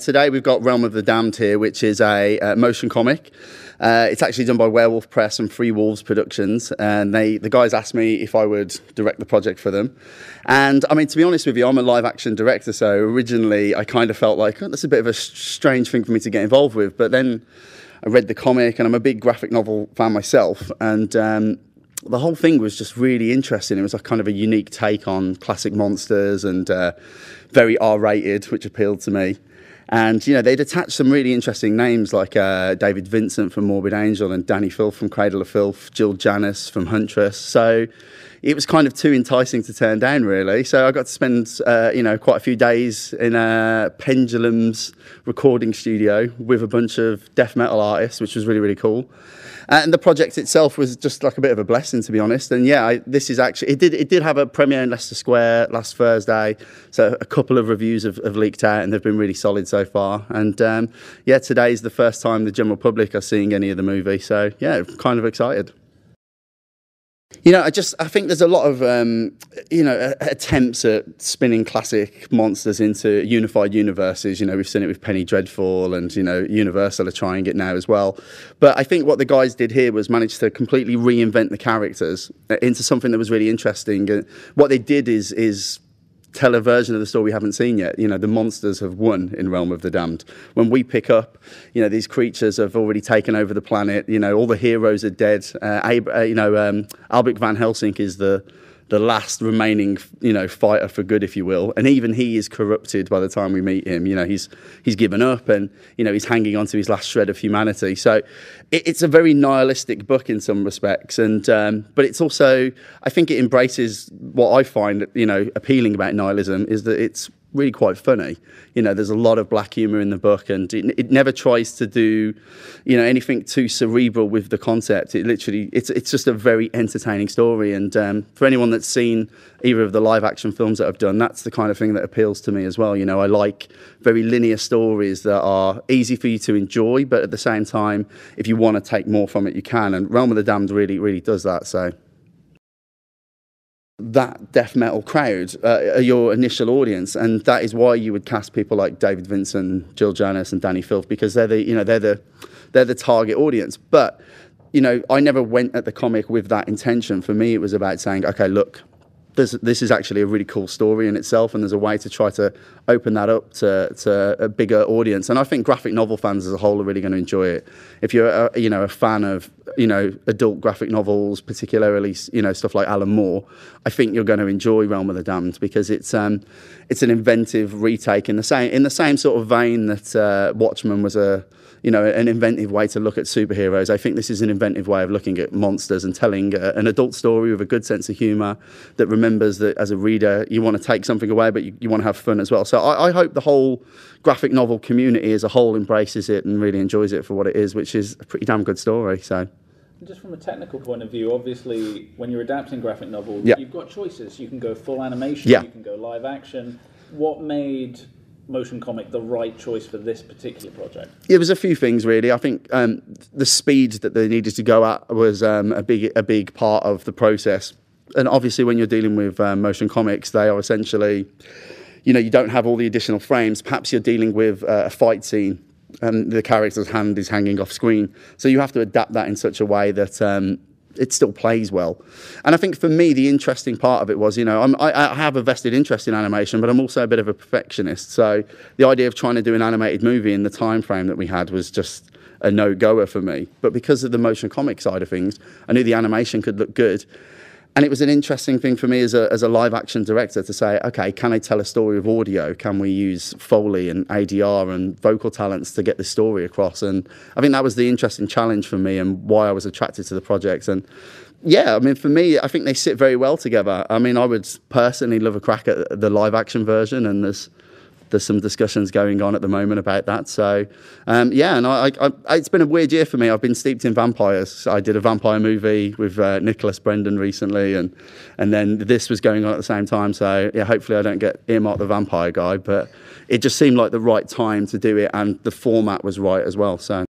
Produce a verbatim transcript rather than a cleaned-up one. Today we've got Realm of the Damned here, which is a uh, motion comic. Uh, it's actually done by Werewolf Press and Free Wolves Productions, and they the guys asked me if I would direct the project for them. And I mean, to be honest with you, I'm a live action director, so originally I kind of felt like, oh, that's a bit of a strange thing for me to get involved with. But then I read the comic, and I'm a big graphic novel fan myself, and um, the whole thing was just really interesting. It was a kind of a unique take on classic monsters and uh, very R rated, which appealed to me. And, you know, they'd attached some really interesting names like uh, David Vincent from Morbid Angel and Danny Filth from Cradle of Filth, Jill Janus from Huntress. So it was kind of too enticing to turn down, really. So I got to spend, uh, you know, quite a few days in uh, Pendulum's recording studio with a bunch of death metal artists, which was really, really cool. And the project itself was just like a bit of a blessing, to be honest. And yeah, I, this is actually, it did, it did have a premiere in Leicester Square last Thursday. So a couple of reviews have, have leaked out, and they've been really solid so far. And um, yeah, today's the first time the general public are seeing any of the movie. So yeah, kind of excited. You know, I just, I think there's a lot of, um, you know, attempts at spinning classic monsters into unified universes. You know, we've seen it with Penny Dreadful, and, you know, Universal are trying it now as well. But I think what the guys did here was manage to completely reinvent the characters into something that was really interesting. And what they did is, is tell a version of the story we haven't seen yet. You know, the monsters have won in Realm of the Damned. When we pick up, you know, these creatures have already taken over the planet. You know, all the heroes are dead. Uh, Ab uh, you know, um, Albert Van Helsing is the the last remaining, you know, fighter for good, if you will. And even he is corrupted by the time we meet him. You know, he's he's given up, and, you know, he's hanging on to his last shred of humanity. So it, it's a very nihilistic book in some respects. And um, but it's also, I think it embraces what I find, you know, appealing about nihilism is that it's really quite funny. You know, there's a lot of black humor in the book, and it, it never tries to do, you know, anything too cerebral with the concept. It literally, it's it's just a very entertaining story. And um, for anyone that's seen either of the live action films that I've done, that's the kind of thing that appeals to me as well. You know, I like very linear stories that are easy for you to enjoy, but at the same time, if you want to take more from it, you can. And Realm of the Damned really, really does that. So that death metal crowd uh, are your initial audience, and that is why you would cast people like David Vincent, Jill Janus, and Danny Filth, because they're the you know they're the they're the target audience. But you know, I never went at the comic with that intention. For me, it was about saying, okay, look, this this is actually a really cool story in itself, and there's a way to try to open that up to to a bigger audience. And I think graphic novel fans as a whole are really going to enjoy it. If you're a, you know a fan of you know, adult graphic novels, particularly, you know, stuff like Alan Moore, I think you're going to enjoy Realm of the Damned, because it's um, it's an inventive retake in the same in the same sort of vein that uh, Watchmen was a, you know, an inventive way to look at superheroes. I think this is an inventive way of looking at monsters and telling a, an adult story with a good sense of humour that remembers that as a reader you want to take something away, but you, you want to have fun as well. So I, I hope the whole graphic novel community as a whole embraces it and really enjoys it for what it is, which is a pretty damn good story. So. Just from a technical point of view, obviously, when you're adapting graphic novels, yeah. You've got choices. You can go full animation, yeah. You can go live action. What made motion comic the right choice for this particular project? It was a few things, really. I think um, the speed that they needed to go at was um, a big, a big part of the process. And obviously, when you're dealing with uh, motion comics, they are essentially, you know, you don't have all the additional frames. Perhaps you're dealing with uh, a fight scene, and the character's hand is hanging off screen. So you have to adapt that in such a way that um, it still plays well. And I think for me, the interesting part of it was, you know, I'm, I, I have a vested interest in animation, but I'm also a bit of a perfectionist. So the idea of trying to do an animated movie in the time frame that we had was just a no-goer for me. But because of the motion comic side of things, I knew the animation could look good. And it was an interesting thing for me as a, as a live-action director to say, okay, can I tell a story with audio? Can we use Foley and A D R and vocal talents to get the story across? And I think that was the interesting challenge for me and why I was attracted to the project. And yeah, I mean, for me, I think they sit very well together. I mean, I would personally love a crack at the live-action version, and there's there's some discussions going on at the moment about that. So, um, yeah, and I, I, I, it's been a weird year for me. I've been steeped in vampires. I did a vampire movie with uh, Nicholas Brendan recently, and and then this was going on at the same time. So, yeah, hopefully I don't get earmarked the vampire guy, but it just seemed like the right time to do it, and the format was right as well, so.